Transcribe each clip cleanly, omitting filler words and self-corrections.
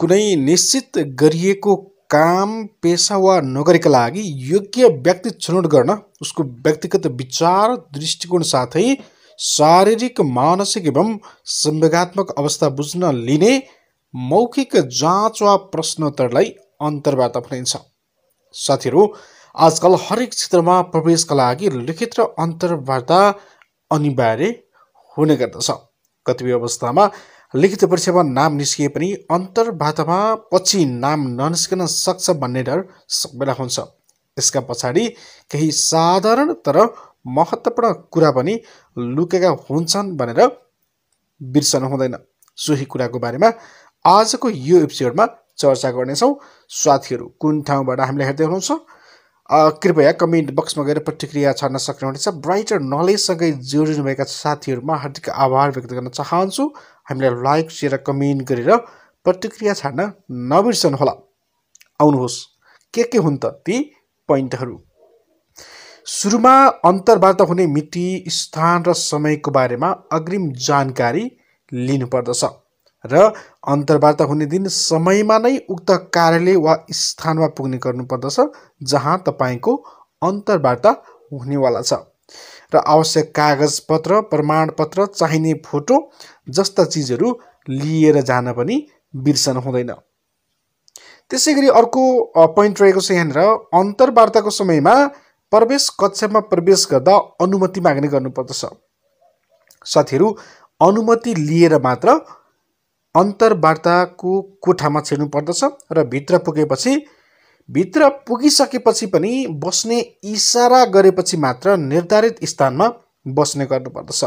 कुनै निश्चित गरिएको काम, पेशा वा नोकरीका लागि योग्य व्यक्ति छनौट गर्न उसको व्यक्तिगत विचार, दृष्टिकोण साथै शारीरिक, मानसिक एवं संवेगात्मक अवस्था बुझ्न लिने मौखिक जाँच वा प्रश्नोत्तरलाई अन्तर्वार्ता भनिन्छ। साथीहरू, आजकल हरेक क्षेत्रमा प्रवेशका लागि लिखित र अन्तर्वार्ता अनिवार्य हुने गर्दछ। कतिपय अवस्थामा लिखित परीक्षामा नाम निस्किए पनि अन्तर्वार्तामा पछि नाम ननिस्कन सक्छ भन्ने डर सबैलाई हुन्छ। यसका पछाडि केही साधारण तर महत्त्वपूर्ण कुरा पनि लुकेका हुन्छन् भनेर बिर्सनु हुँदैन। सोही कुराको बारेमा आजको यो एपिसोडमा चर्चा गर्नेछौँ। साथीहरू, कुन ठाउँबाट हामीले हेर्दै हुनुहुन्छ कृपया कमेन्ट बक्समा गएर प्रतिक्रिया छाड्न सक्नुहुनेछ। ब्राइटर नलेजसँगै जोडिनुभएका साथीहरूमा हार्दिक आभार व्यक्त गर्न चाहन्छु। हामीलाई लाइक, सेयर, कमेन्ट गरेर प्रतिक्रिया छाड्न नबिर्सनुहोला। आउनुहोस्, के हुन् त ती पोइन्टहरू। सुरुमा अन्तर्वार्ता हुने मिति, स्थान र समयको बारेमा अग्रिम जानकारी लिनुपर्दछ र अन्तर्वार्ता हुने दिन समयमा नै उक्त कार्यालय वा स्थानमा पुग्ने गर्नुपर्दछ जहाँ तपाईको अन्तर्वार्ता हुनेवाला छ र आवश्यक कागजपत्र, प्रमाणपत्र, चाहिने फोटो जस्ता चीजहरू लिएर जान पनि बिर्सनु हुँदैन। त्यसैगरी अर्को पोइन्ट रहेको छ यहाँनिर अन्तर्वार्ताको समयमा प्रवेश कक्षमा प्रवेश गर्दा अनुमति माग्ने गर्नुपर्दछ। साथीहरू, अनुमति लिएर मात्र अन्तर्वार्ताको कोठामा छिर्नु पर्दछ र भित्र पुगिसकेपछि पनि बस्ने इशारा गरेपछि मात्र निर्धारित स्थानमा बस्ने गर्नुपर्दछ।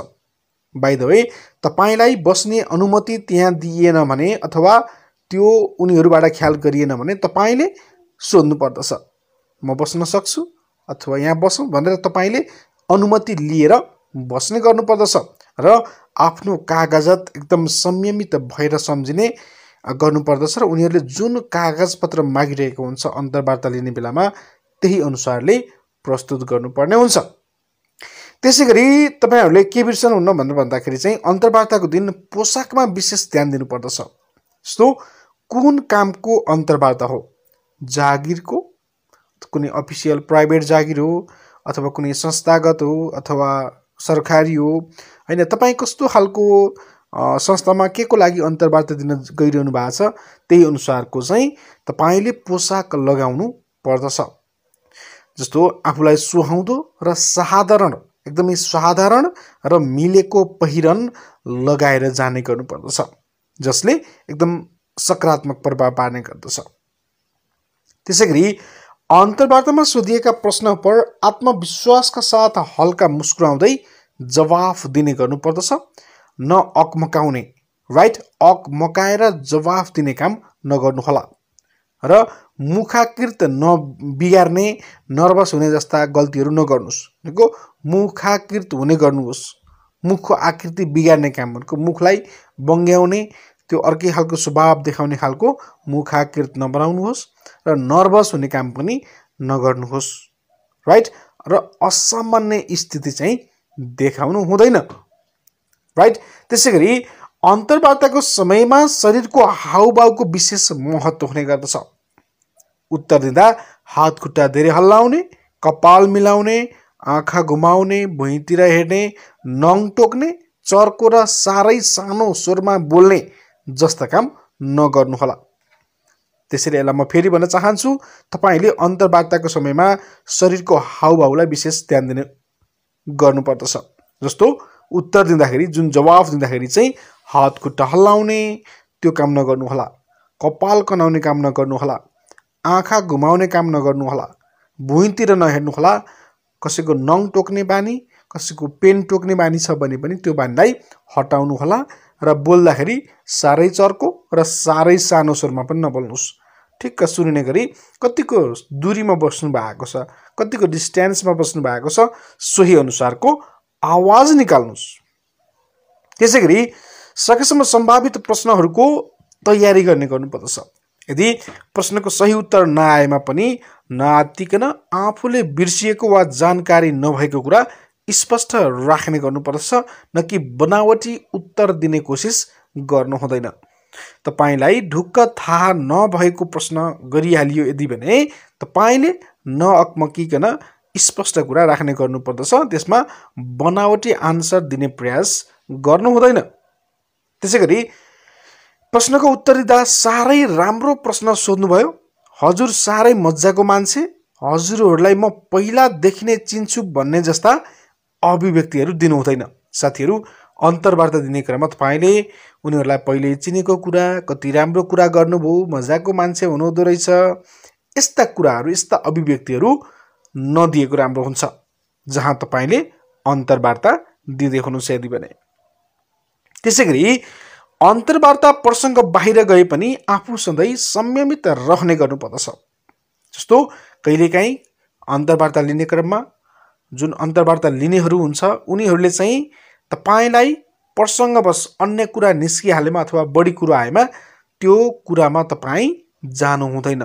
बाइ द वे, तपाईलाई बस्ने अनुमति त्यहाँ दिएन भने अथवा त्यो उनीहरूबाट ख्याल गरिएन भने तपाईले सोध्नु पर्दछ, म बस्न सक्छु अथवा यहाँ बसौँ भनेर तपाईले अनुमति लिएर बस्ने गर्नुपर्दछ र आफ्नो कागजात एकदम संयमित भएर सम्झिने गर्नुपर्दछ र उनीहरूले जुन कागजपत्र मागिरहेको हुन्छ अन्तर्वार्ता लिने बेलामा त्यही अनुसारले प्रस्तुत गर्नुपर्ने हुन्छ। त्यसैगरी तपाईहरूले के बिर्सनुहुन्न भनेर भन्दाखेरि चाहिँ अन्तर्वार्ताको दिन पोसाकमा विशेष ध्यान दिनुपर्दछ। जस्तो कुन कामको अन्तर्वार्ता हो, जागिरको, कुनै अफिसियल प्राइभेट जागिर हो अथवा कुनै संस्थागत हो अथवा सरकारी हो, हैन तपाई कस्तो खालको संस्थामा के को लागि अन्तर्वार्ता दिन गइरहनु भएको छ त्यही अनुसारको चाहिँ तपाईले पोशाक लगाउनु पर्दछ। जस्तो आफूलाई सुहाउँदो र साधारण, एकदमै साधारण र मिलेको पहिरन लगाएर जाने गर्नुपर्दछ जसले एकदम सकारात्मक प्रभाव पार्ने गर्दछ। त्यसैगरी अन्तर्वार्तामा सोधिएका प्रश्न पर आत्मविश्वासका साथ हल्का मुस्कुराउँदै जवाफ दिने गर्नुपर्दछ। न अकमकाउने, राइट, अकमकाएर जवाफ दिने काम नगर्नुहोला र मुखाकृत नबिगार्ने, नर्भस हुने जस्ता गल्तीहरू नगर्नुस्। भनेको मुखाकृत हुने गर्नुहोस्, मुखको आकृति बिगार्ने काम, भनेको मुखलाई बङ्ग्याउने, त्यो अर्कै खालको स्वभाव देखाउने खालको मुखाकृत नबनाउनुहोस् र नर्भस हुने काम पनि नगर्नुहोस्, राइट। र असामान्य स्थिति चाहिँ देखाउनु हुँदैन, राइट। त्यसैगरी अन्तर्वार्ताको समयमा शरीरको हाउभाउको विशेष महत्त्व हुने गर्दछ। उत्तर दिँदा हात खुट्टा धेरै हल्लाउने, कपाल मिलाउने, आँखा घुमाउने, भुइँतिर हेर्ने, नङ टोक्ने, चर्को र साह्रै सानो स्वरमा बोल्ने जस्ता काम नगर्नुहोला। त्यसैले यसलाई म फेरि भन्न चाहन्छु, तपाईले अन्तर्वार्ताको समयमा शरीरको हाउभाउलाई विशेष ध्यान दिने गर्नुपर्दछ। जस्तो उत्तर दिँदाखेरि, जुन जवाफ दिँदाखेरि चाहिँ हात खुट्टा हल्लाउने त्यो काम नगर्नुहोला, कपाल कनाउने काम नगर्नुहोला, आँखा घुमाउने काम नगर्नुहोला, भुइँतिर नहेर्नुहोला, कसैको नङ टोक्ने बानी, कसैको पेन टोक्ने बानी छ भने पनि त्यो बानीलाई हटाउनुहोला र बोल्दाखेरि साह्रै चर्को र साह्रै सानो स्वरमा पनि नबोल्नुहोस्। ठिक्क सुनिने गरी कतिको दूरीमा बस्नु भएको छ, कतिको डिस्टेन्समा बस्नु भएको छ सोही अनुसारको आवाज निकाल्नुहोस्। त्यसैगरी सकेसम्म सम्भावित प्रश्नहरूको तयारी गर्नुपर्दछ। यदि प्रश्नको सही उत्तर नआएमा पनि नआत्तिकन आफूले बिर्सिएको वा जानकारी नभएको कुरा स्पष्ट राख्ने गर्नुपर्दछ, न कि बनावटी उत्तर दिने कोसिस गर्नु हुँदैन। तपाईलाई ढुक्क थाहा नभएको प्रश्न गरिहालियो यदि भने तपाईले नअकमकिकन स्पष्ट कुरा राख्ने गर्नुपर्दछ। त्यसमा बनावटी आन्सर दिने प्रयास गर्नु हुँदैन। त्यसैगरी प्रश्नको उत्तर दिँदा सारै राम्रो प्रश्न सोध्नुभयो, हजुर सारै मज्जाको मान्छे, हजुरहरूलाई म पहिला देखिने चिन्छु भन्ने जस्ता अभिव्यक्तिहरू दिनु हुँदैन। साथीहरू, अन्तर्वार्ता दिने क्रममा तपाईले उनीहरूलाई पहिले चिनेको कुरा, कति राम्रो कुरा गर्नुभयो, मजाको मान्छे हुनुहुँदो रहेछ, यस्ता कुराहरू, यस्ता अभिव्यक्तिहरू नदिएको राम्रो हुन्छ। जहाँ तपाईले अन्तर्वार्ता दिँदै हुनुहुन्छ यदि भने। त्यसैगरी अन्तर्वार्ता प्रसङ्ग बाहिर गए पनि आफू सधैँ संयमित रहने गर्नुपर्दछ। जस्तो कहिलेकाहीँ अन्तर्वार्ता लिने क्रममा जुन अन्तर्वार्ता लिनेहरू हुन्छ उनीहरूले चाहिँ तपाईलाई प्रसङ्गवश अन्य कुरा निस्किहालेमा अथवा बढी कुरा आएमा त्यो कुरामा तपाईं जानु हुँदैन।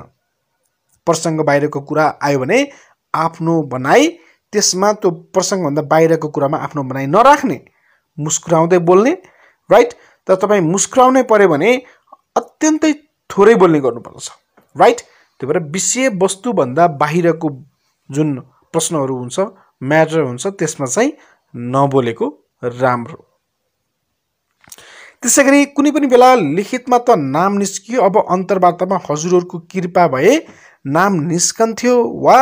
प्रसङ्ग बाहिरको कुरा आयो भने आफ्नो बनाई त्यसमा त्यो प्रसङ्गभन्दा बाहिरको कुरामा आफ्नो बनाई नराख्ने, मुस्कुराउँदै बोल्ने, राइट। तर तपाईँ मुस्कुराउनै पर्यो भने अत्यन्तै थोरै बोल्ने गर्नुपर्दछ, राइट। त्यही भएर विषयवस्तुभन्दा बाहिरको जुन प्रश्नहरू हुन्छ, म्याटर हुन्छ, त्यसमा चाहिँ नबोलेको राम्रो। त्यसैगरी कुनै पनि बेला लिखितमा त नाम निस्कियो, अब अन्तर्वार्तामा हजुरहरूको कृपा भए नाम निस्कन्थ्यो वा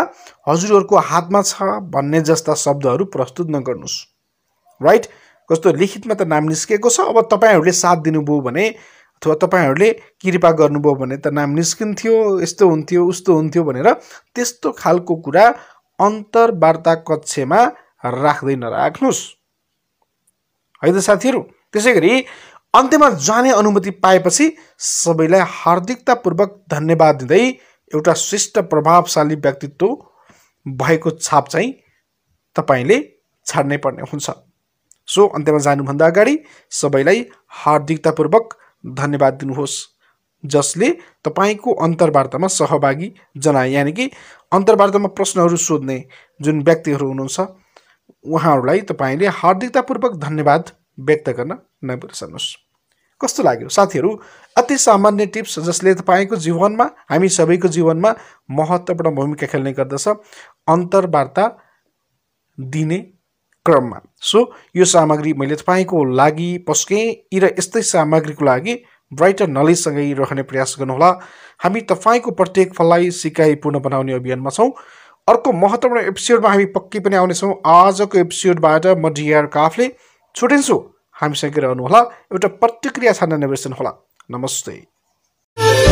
हजुरहरूको हातमा छ भन्ने जस्ता शब्दहरू प्रस्तुत नगर्नुस्, राइट। कस्तो लिखितमा त नाम निस्केको छ, अब तपाईहरूले साथ दिनुभयो भने अथवा तपाईहरूले कृपा गर्नुभयो भने त नाम निस्किन्थ्यो, यस्तो हुन्थ्यो, उस्तो हुन्थ्यो भनेर त्यस्तो खालको कुरा अन्तर्वार्ता कक्षमा राख्दै नराख्नुस्, है त साथीहरू। त्यसैगरी अन्त्यमा जाने अनुमति पाएपछि सबैलाई हार्दिकतापूर्वक धन्यवाद दिँदै एउटा श्रेष्ठ प्रभावशाली व्यक्तित्व भएको छाप चाहिँ तपाईले छाड्नै पर्ने हुन्छ। सो अन्त्यमा जानुभन्दा अगाडि सबैलाई हार्दिकतापूर्वक धन्यवाद दिनुहोस् जसले तपाईको अन्तर्वार्तामा सहभागी जनाए। यानि कि अन्तर्वार्तामा प्रश्नहरू सोध्ने जुन व्यक्तिहरू हुनुहुन्छ उहाँहरूलाई तपाईले हार्दिकतापूर्वक धन्यवाद व्यक्त गर्न नबिर्सनुस्। कस्तो लाग्यो साथीहरू? अति सामान्य टिप्स जसले तपाईको जीवनमा, हामी सबैको जीवनमा महत्त्वपूर्ण भूमिका खेल्ने गर्दछ अन्तर्वार्ता दिने क्रममा। सो यो सामग्री मैले तपाईको लागि पस्केँ। यी र यस्तै सामग्रीको लागि ब्राइटर नलेजसँगै रहने प्रयास गर्नुहोला। हामी तपाईको प्रत्येक फललाई सिकाइपूर्ण बनाउने अभियानमा छौँ। अर्को महत्त्वपूर्ण एपिसोडमा हामी पक्कै पनि आउनेछौँ। आजको एपिसोडबाट म डीआर काफ्ले छुटिन्छु। हामीसँगै रहनुहोला, एउटा प्रतिक्रिया छान्न नबिर्सनुहोला। नमस्ते।